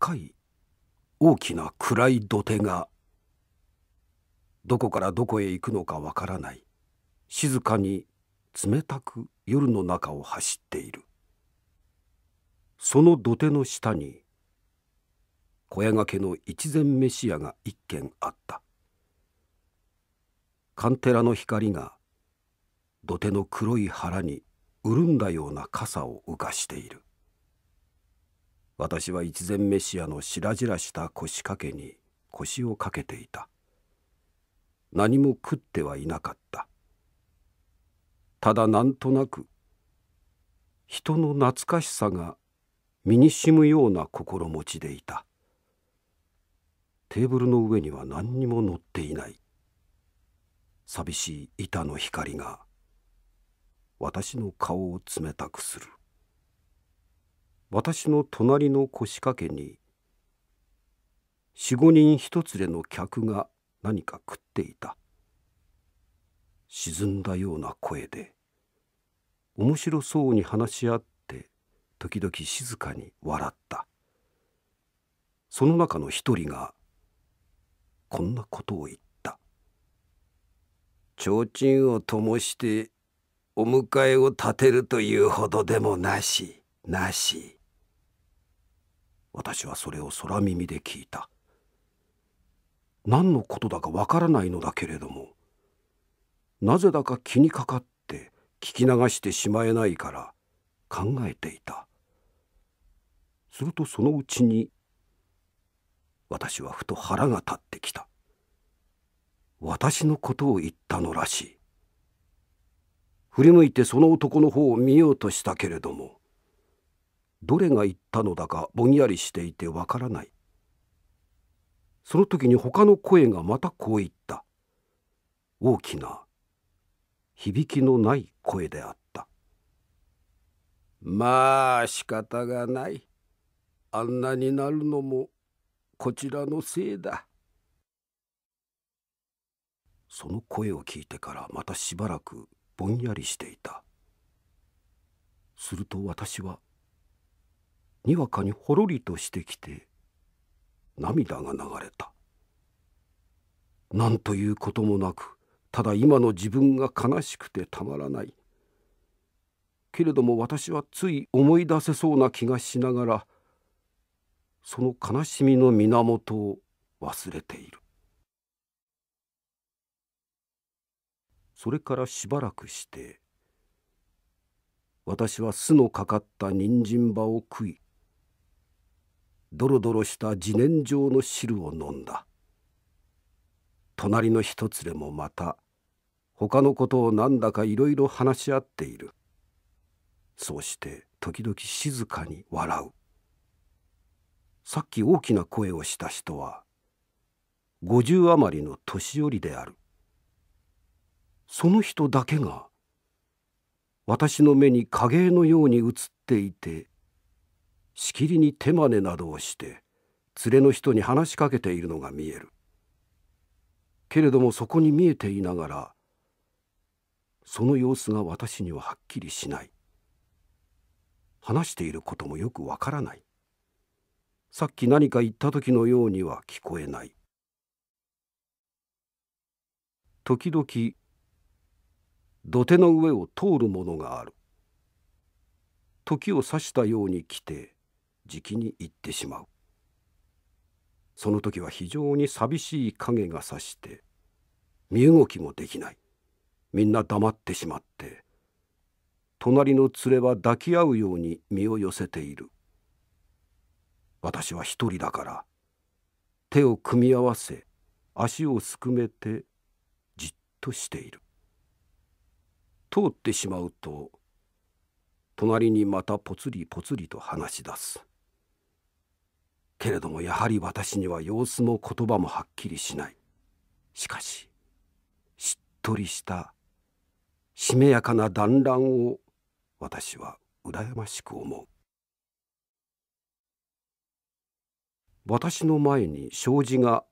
高い大きな暗い土手がどこからどこへ行くのかわからない、静かに冷たく夜の中を走っている。その土手の下に小屋掛けの一膳飯屋が一軒あった。カンテラの光が土手の黒い腹に潤んだような傘を浮かしている。私は一膳飯屋の白々した腰掛けに腰をかけていた。何も食ってはいなかった。ただなんとなく人の懐かしさが身にしむような心持ちでいた。テーブルの上には何にも乗っていない。寂しい板の光が私の顔を冷たくする。私の隣の腰掛けに4、5人一つれの客が何か食っていた。沈んだような声で面白そうに話し合って時々静かに笑った。その中の一人がこんなことを言った。提灯を灯してお迎えを立てるというほどでもなしなし。私はそれを空耳で聞いた。何のことだかわからないのだけれども、なぜだか気にかかって聞き流してしまえないから考えていた。するとそのうちに私はふと腹が立ってきた。私のことを言ったのらしい。振り向いてその男の方を見ようとしたけれども、どれが言ったのだかぼんやりしていてわからない。その時に他の声がまたこう言った。大きな響きのない声であった。まあ仕方がない。あんなになるのもこちらのせいだ。その声を聞いてからまたしばらくぼんやりしていた。すると私はにわかにほろりとしてきて涙が流れた。何ということもなく、ただ今の自分が悲しくてたまらない。けれども私はつい思い出せそうな気がしながら、その悲しみの源を忘れている。それからしばらくして、私は酢のかかった人参葉を食い、ドロドロした自然薯の汁を飲んだ。隣の一つれもまた他のことをなんだかいろいろ話し合っている。そうして時々静かに笑う。さっき大きな声をした人は50余りの年寄りである。その人だけが私の目に影絵のように映っていて、しきりに手真似などをして連れの人に話しかけているのが見える。けれどもそこに見えていながら、その様子が私にははっきりしない。話していることもよくわからない。さっき何か言った時のようには聞こえない。時々土手の上を通るものがある。時を指したように来てじきに行ってしまう。その時は非常に寂しい影がさして身動きもできない。みんな黙ってしまって、隣の連れは抱き合うように身を寄せている。私は一人だから手を組み合わせ足をすくめてじっとしている。通ってしまうと隣にまたぽつりぽつりと話し出す。けれどもやはり私には様子も言葉もはっきりしない。しかししっとりしたしめやかな団らんを私は羨ましく思う。私の前に障子が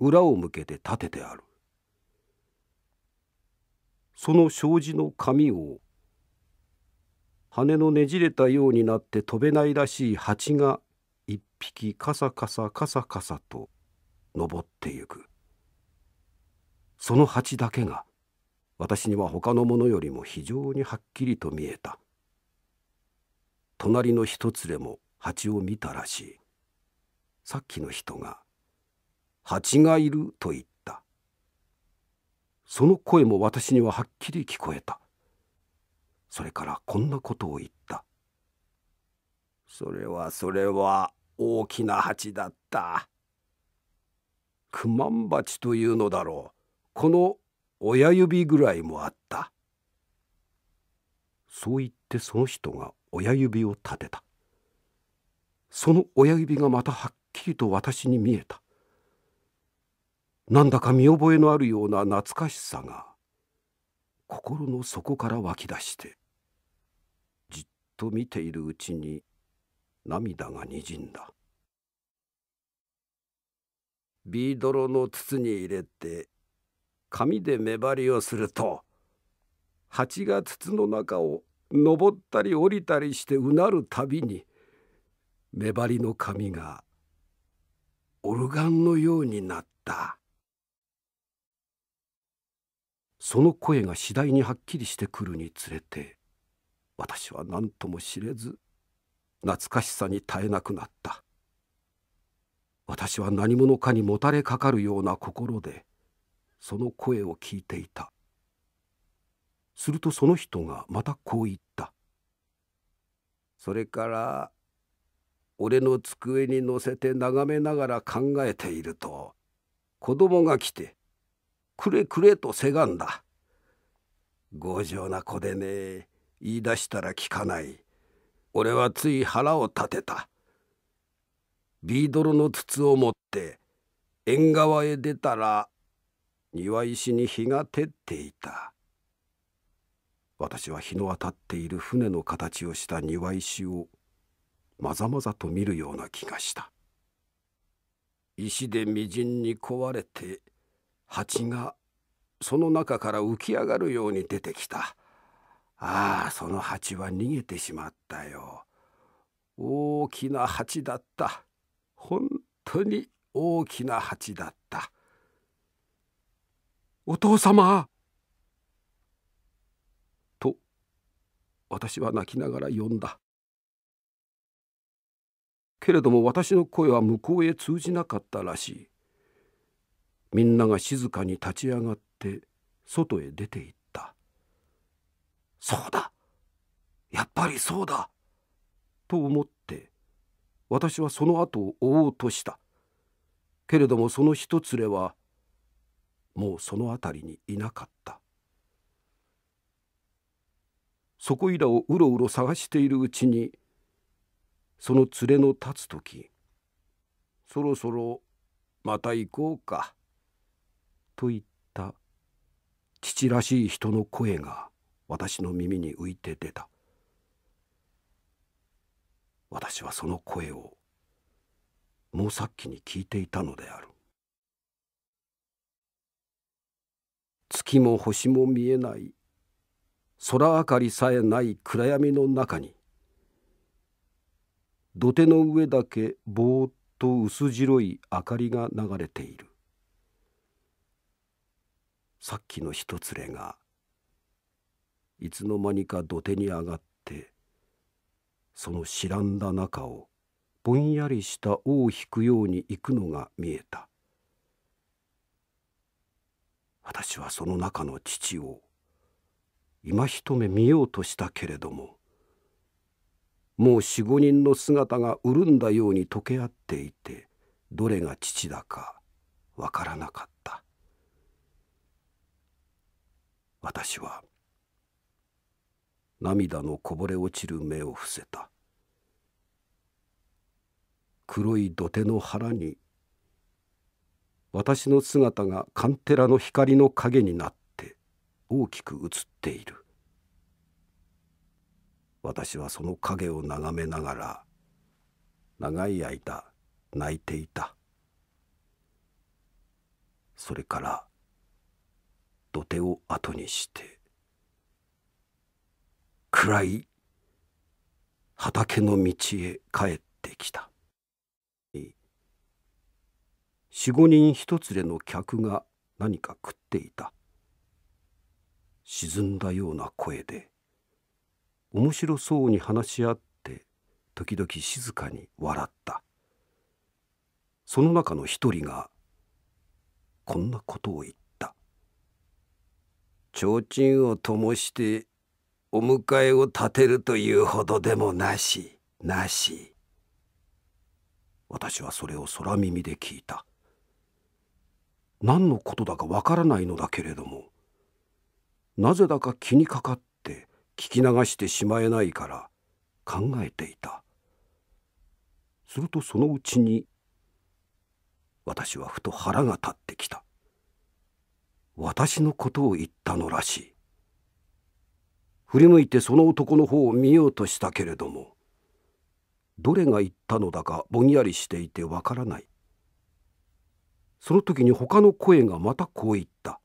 裏を向けて立ててある。その障子の紙を羽のねじれたようになって飛べないらしい蜂がいっ匹カサカサカサカサと登ってゆく。その蜂だけが私には他のものよりも非常にはっきりと見えた。隣の人連れも蜂を見たらしい。さっきの人が「蜂がいる」と言った。その声も私にははっきり聞こえた。それからこんなことを言った。それは大きな蜂だった。クマンバチというのだろう。この親指ぐらいもあった。そう言ってその人が親指を立てた。その親指がまたはっきりと私に見えた。なんだか見覚えのあるような懐かしさが心の底から湧き出して、じっと見ているうちに涙がにじんだ。ビードロの筒に入れて紙で目張りをすると、蜂が筒の中を登ったり降りたりしてうなるたびに、目張りの紙がオルガンのようになった。その声が次第にはっきりしてくるにつれて、私は何とも知れず懐かしさに耐えなくなった。私は何者かにもたれかかるような心でその声を聞いていた。するとその人がまたこう言った。それから俺の机に乗せて眺めながら考えていると、子供が来てくれくれとせがんだ。強情な子でね、言い出したら聞かない。俺はつい腹を立てた。ビードロの筒を持って縁側へ出たら、庭石に日が照っていた。私は日の当たっている船の形をした庭石をまざまざと見るような気がした。石でみじんに壊れて、蜂がその中から浮き上がるように出てきた。ああ、その蜂は逃げてしまったよ。大きな蜂だった。本当に大きな蜂だった。お父様！と、私は泣きながら呼んだ。けれども私の声は向こうへ通じなかったらしい。みんなが静かに立ち上がって外へ出て行った。そうだ、やっぱりそうだと思って私はその後を追おうとした。けれどもその人連れはもうその辺りにいなかった。そこいらをうろうろ探しているうちに、その連れの立つ時、そろそろまた行こうかと言った父らしい人の声が私の耳に浮いて出た。私はその声をもうさっきに聞いていたのである。月も星も見えない、空明かりさえない暗闇の中に、土手の上だけぼーっと薄白い明かりが流れている。さっきの人連れがいつの間にか土手に上がって、その白んだ中をぼんやりした尾を引くように行くのが見えた。私はその中の父を今一目見ようとしたけれども、もう4、5人の姿が潤んだように溶け合っていて、どれが父だかわからなかった。私は涙のこぼれ落ちる目を伏せた。黒い土手の腹に私の姿がカンテラの光の影になって大きく映っている。私はその影を眺めながら長い間泣いていた。それから土手を後にして暗い畑の道へ帰ってきた。4、5人一つでの客が何か食っていた。沈んだような声で面白そうに話し合って時々静かに笑った。その中の一人がこんなことを言った。提灯を灯してお迎えを立てるというほどでもなしなし。私はそれを空耳で聞いた。何のことだかわからないのだけれども、なぜだか気にかかって聞き流してしまえないから考えていた。するとそのうちに私はふと腹が立ってきた。私のことを言ったのらしい。振り向いてその男の方を見ようとしたけれども、どれが言ったのだかぼんやりしていてわからない。その時に他の声がまたこう言った。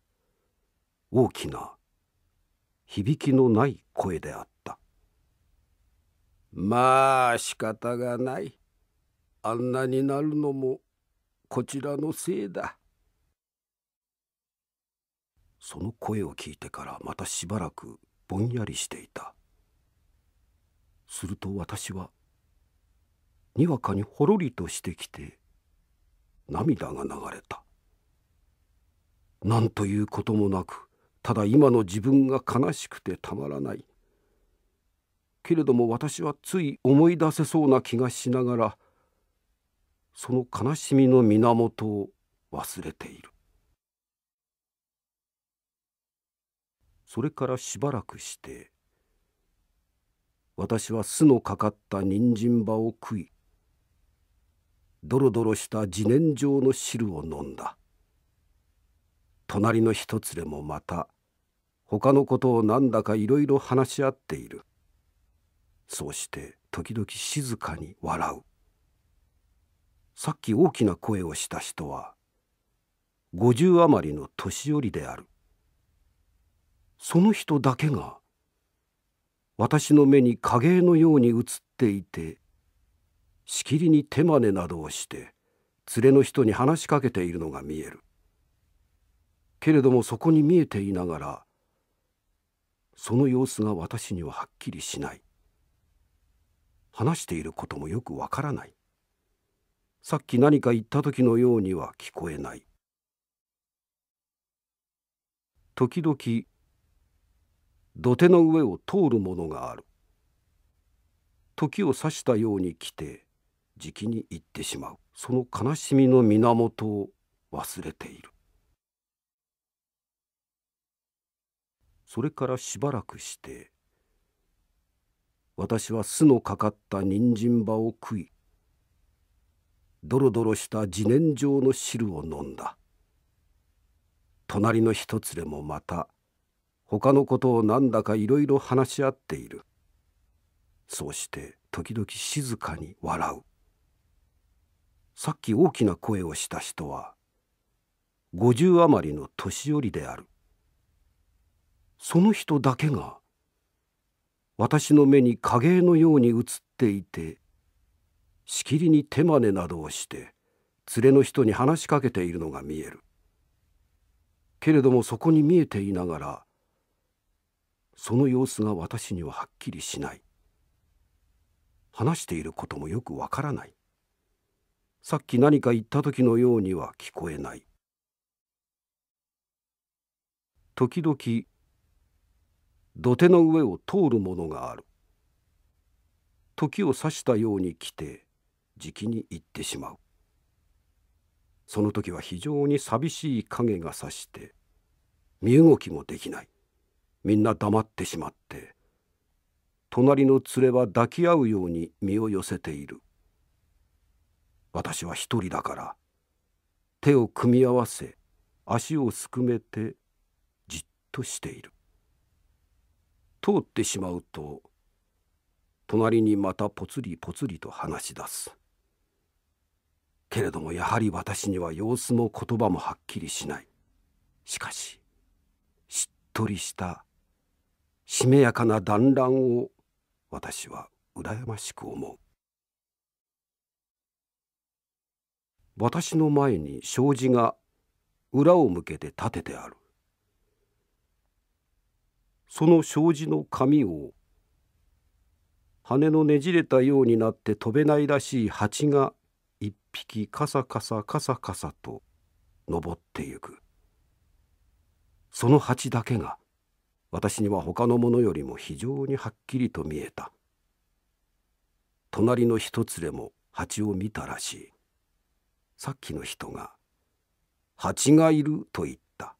大きな響きのない声であった。まあ仕方がない。あんなになるのもこちらのせいだ。その声を聞いてからまたしばらくぼんやりしていた。すると私はにわかにほろりとしてきて涙が流れた。何ということもなく、ただ今の自分が悲しくてたまらない。けれども私はつい思い出せそうな気がしながら、その悲しみの源を忘れている。それからしばらくして、私は酢のかかった人参葉を食い、ドロドロした自然薯の汁を飲んだ。隣の一つでもまた他のことをなんだかいろいろ話し合っている。そうして時々静かに笑う。さっき大きな声をした人は50余りの年寄りである。その人だけが私の目に影絵のように映っていて、しきりに手真似などをして連れの人に話しかけているのが見える。けれどもそこに見えていながら、その様子が私にははっきりしない。話していることもよくわからない。さっき何か言った時のようには聞こえない。時々土手の上を通るものがある。時を指したように来てじきに行ってしまう。その悲しみの源を忘れている。それからしばらくして、私は酢のかかった人参葉を食い、ドロドロした自然薯の汁を飲んだ。隣の一つでもまた、他のことをなんだかいろいろ話し合っている。そうして時々静かに笑う。さっき大きな声をした人は、50余りの年寄りである。その人だけが私の目に影絵のように映っていて、しきりに手真似などをして連れの人に話しかけているのが見える。けれどもそこに見えていながら、その様子が私にははっきりしない。話していることもよくわからない。さっき何か言った時のようには聞こえない。時々土手の上を通るものがある。時を指したように来てじきに行ってしまう。その時は非常に寂しい影がさして身動きもできない。みんな黙ってしまって、隣の連れは抱き合うように身を寄せている。私は一人だから手を組み合わせ、足をすくめてじっとしている。通ってしまうと隣にまたぽつりぽつりと話し出す。けれどもやはり私には様子も言葉もはっきりしない。しかししっとりしたしめやかな団らんを私はうらやましく思う。私の前に障子が裏を向けて立ててある。その障子の紙を羽のねじれたようになって飛べないらしい蜂が一匹カサカサカサカサと登ってゆく。その蜂だけが私には他のものよりも非常にはっきりと見えた。隣の人連れも蜂を見たらしい。さっきの人が「蜂がいる」と言った。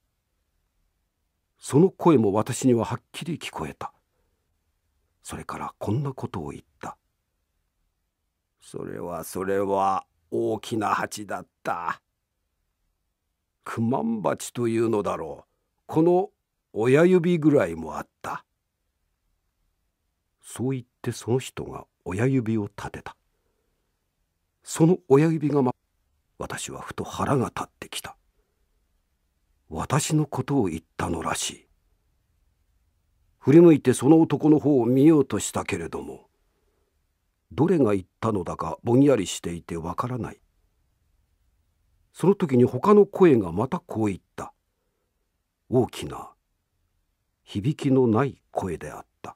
その声も私にははっきり聞こえた。それからこんなことを言った。それは大きな蜂だった。クマンバチというのだろう。この親指ぐらいもあった。そう言ってその人が親指を立てた。その親指が私はふと腹が立ってきた。私のことを言ったのらしい。振り向いてその男の方を見ようとしたけれども、どれが言ったのだかぼんやりしていてわからない。その時に他の声がまたこう言った。大きな響きのない声であった。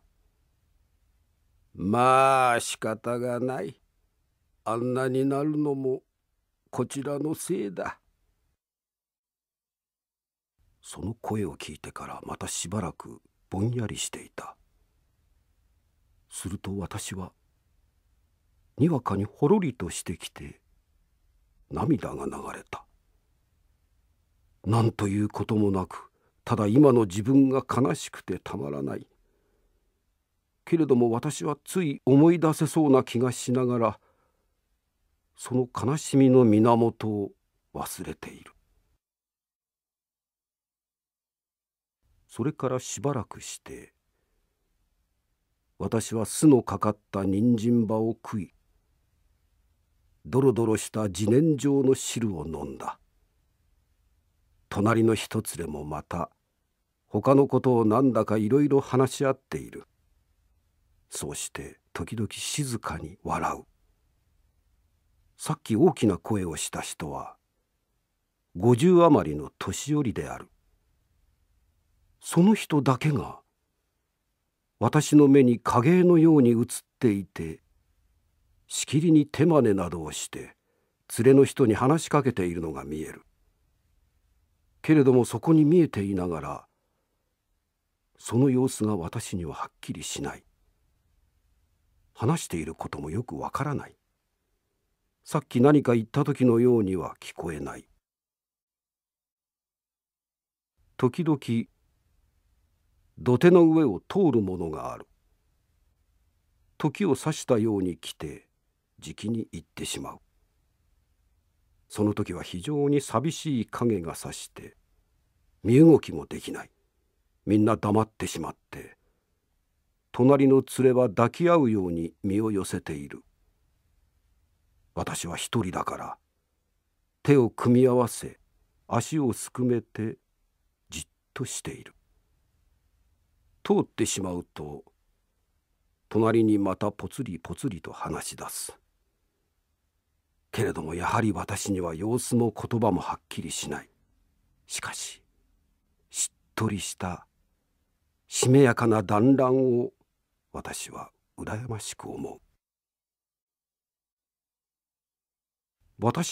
まあ仕方がない。あんなになるのもこちらのせいだ。その声を聞いてからまたしばらくぼんやりしていた。すると私はにわかにほろりとしてきて涙が流れた。なんということもなく、ただ今の自分が悲しくてたまらない。けれども私はつい思い出せそうな気がしながら、その悲しみの源を忘れている。それからしばらくして、私は酢のかかった人参葉を食い、ドロドロした自然薯の汁を飲んだ。隣の人連れもまた、他のことをなんだかいろいろ話し合っている。そうして時々静かに笑う。さっき大きな声をした人は50余りの年寄りである。その人だけが私の目に影絵のように映っていて、しきりに手真似などをして連れの人に話しかけているのが見える。けれどもそこに見えていながら、その様子が私にははっきりしない。話していることもよくわからない。さっき何か言った時のようには聞こえない。時々土手の上を通るものがある。時を指したように来てじきに行ってしまう。その時は非常に寂しい影がさして身動きもできない。みんな黙ってしまって隣の連れは抱き合うように身を寄せている。私は一人だから手を組み合わせ足をすくめてじっとしている。通ってしまうと隣にまたポツリポツリと話し出す。けれどもやはり私には様子も言葉もはっきりしない。しかししっとりしたしめやかな団らんを私は羨ましく思う。私